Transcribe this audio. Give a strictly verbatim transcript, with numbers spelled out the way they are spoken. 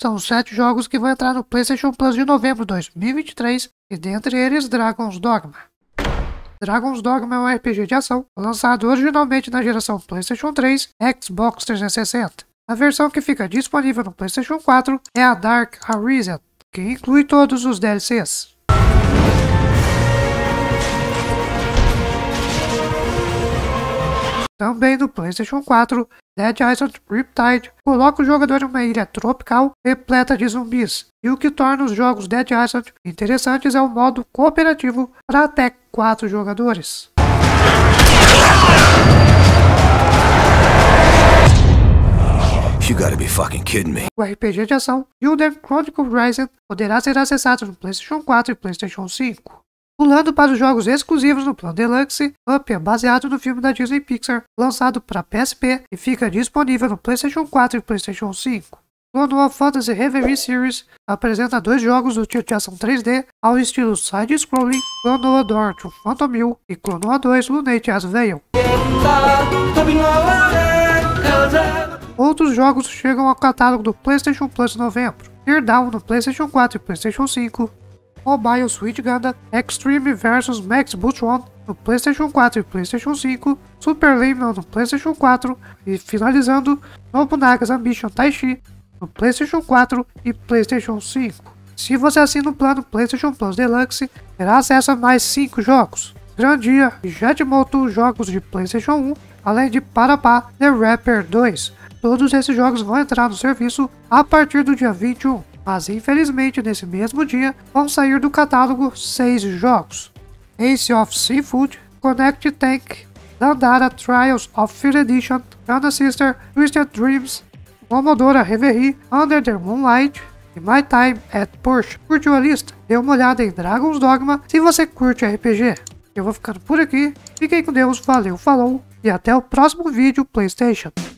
São sete jogos que vão entrar no PlayStation Plus de novembro de dois mil e vinte e três, e dentre eles Dragon's Dogma. Dragon's Dogma é um R P G de ação, lançado originalmente na geração PlayStation três e Xbox trezentos e sessenta. A versão que fica disponível no PlayStation quatro é a Dark Arisen, que inclui todos os D L Cs. Também no PlayStation quatro, Dead Island Riptide coloca o jogador em uma ilha tropical repleta de zumbis, e o que torna os jogos Dead Island interessantes é o modo cooperativo para até quatro jogadores. You gotta be fucking kidding me. O R P G de ação Dead Island Chronicles Rising poderá ser acessado no PlayStation quatro e PlayStation cinco. Pulando para os jogos exclusivos no plano Deluxe, Up é baseado no filme da Disney Pixar, lançado para P S P e fica disponível no PlayStation quatro e PlayStation cinco. Klonoa Phantasy Reverie Series apresenta dois jogos do tipo de ação três D ao estilo side-scrolling, Klonoa dois Phantom Mill e Klonoa dois Lunatea's Veil. Outros jogos chegam ao catálogo do PlayStation Plus em novembro. Teardown no PlayStation quatro e PlayStation cinco. Mobile Suit Gundam Extreme vs Max Boost One no PlayStation quatro e PlayStation cinco, Superliminal no PlayStation quatro e, finalizando, Nobunaga's Ambition Taishi no PlayStation quatro e PlayStation cinco. Se você assina o plano PlayStation Plus Deluxe, terá acesso a mais cinco jogos: Grandia e Jetmoto, jogos de PlayStation um, além de Parappa The Rapper dois. Todos esses jogos vão entrar no serviço a partir do dia vinte e um. Mas infelizmente nesse mesmo dia vão sair do catálogo seis jogos: Ace of Seafood, Connected Tank, Dandara Trials of Field Edition, Grandia Sister, Twisted Dreams, Momodora Reverie, Under the Moonlight e My Time at Porsche. Curtiu a lista? Dê uma olhada em Dragon's Dogma se você curte R P G. Eu vou ficando por aqui, fiquem com Deus, valeu, falou e até o próximo vídeo PlayStation.